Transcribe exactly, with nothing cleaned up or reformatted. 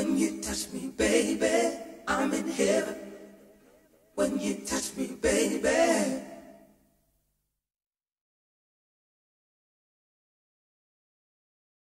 When you touch me, baby, I'm in heaven. When you touch me, baby.